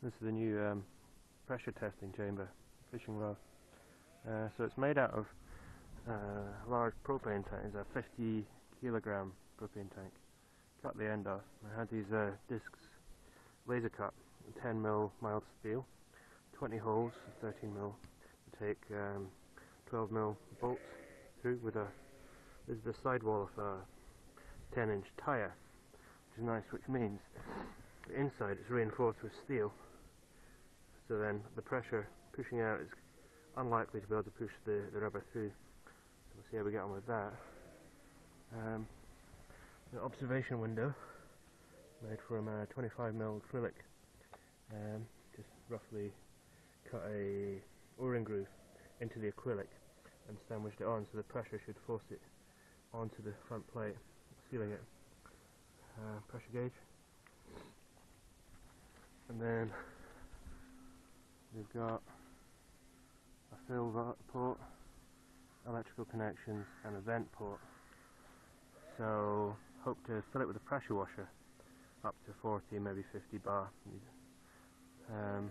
This is the new pressure testing chamber, fishing rod. So it's made out of large propane tank. It's a 50 kilogram propane tank. Cut the end off. I had these discs laser cut, 10mm mild steel, 20 holes, 13mm. Take 12mm bolts through with a. This is the sidewall of a 10-inch tyre, which is nice, which means the inside is reinforced with steel. So then the pressure pushing out is unlikely to be able to push the rubber through. So we'll see how we get on with that. The observation window made from a 25mm acrylic, just roughly cut a O-ring groove into the acrylic and sandwiched it on, so the pressure should force it onto the front plate, sealing it. Pressure gauge, and then we've got a fill port, electrical connections, and a vent port. So hope to fill it with a pressure washer up to 40, maybe 50 bar, and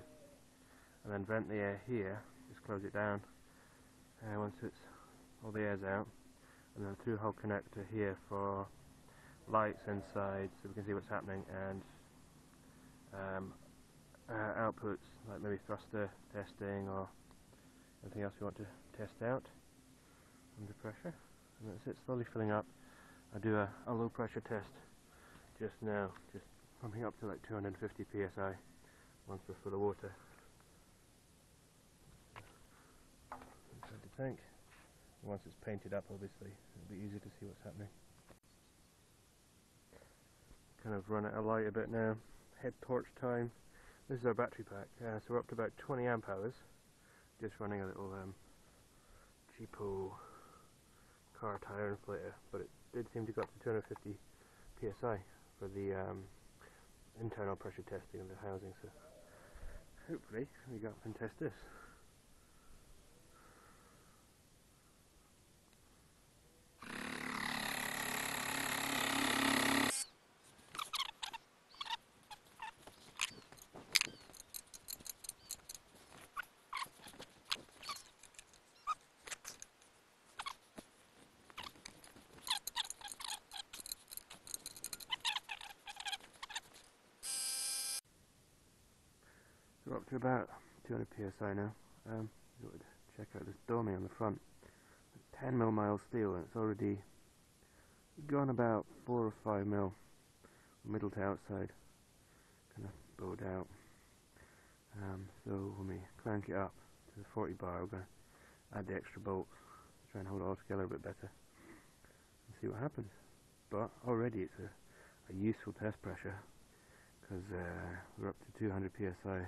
then vent the air here. Just close it down once it's all the air's out, and then a through-hole connector here for lights inside, so we can see what's happening, and outputs like maybe thruster testing or anything else we want to test out under pressure. And that's it, slowly filling up. I do a low pressure test just now, just pumping up to like 250 psi once we're full of water. Tank. Once it's painted up, obviously, it'll be easier to see what's happening. Kind of run out of light a bit now. Head torch time. This is our battery pack, so we're up to about 20 amp hours. Just running a little cheapo car tire inflator, but it did seem to go up to 250 psi for the internal pressure testing of the housing. So hopefully we go up and test this. We're up to about 200 psi now. Check out this dummy on the front. 10mm mild steel, and it's already gone about 4 or 5mm middle to outside. Kind of bowed out. So when we crank it up to the 40 bar, we're going to add the extra bolts, try and hold it all together a bit better and see what happens. But already it's a useful test pressure, because we're up to 200 psi.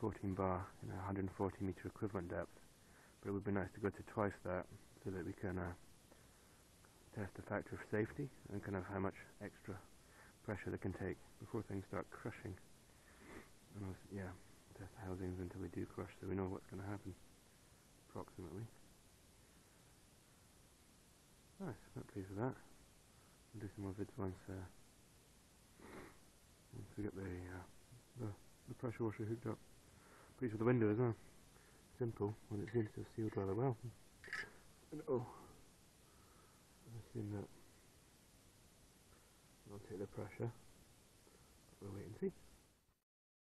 14 bar in a 140 meter equivalent depth, but it would be nice to go to twice that so that we can test the factor of safety and kind of how much extra pressure they can take before things start crushing. And also, yeah, test the housings until they do crush, so we know what's going to happen approximately. Nice, I'm pleased with that. We'll do some more vids once we get the pressure washer hooked up. Pleased with the window as well. Simple, when it seems to have sealed rather well. And oh, I've seen that. I'll take the pressure. We'll wait and see.